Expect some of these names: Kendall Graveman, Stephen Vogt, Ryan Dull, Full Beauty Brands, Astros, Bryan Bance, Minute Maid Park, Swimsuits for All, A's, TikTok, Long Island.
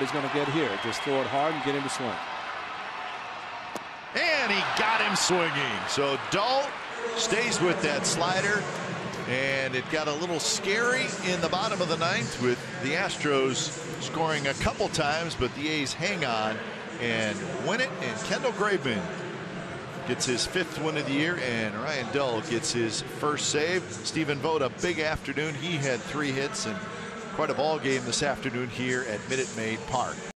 He's going to get here. Just throw it hard and get him to swing. And he got him swinging. So Dull stays with that slider. And it got a little scary in the bottom of the ninth with the Astros scoring a couple times, but the A's hang on and win it. And Kendall Graveman gets his 5th win of the year, and Ryan Dull gets his 1st save. Stephen Vogt, a big afternoon. He had 3 hits and quite a ball game this afternoon here at Minute Maid Park.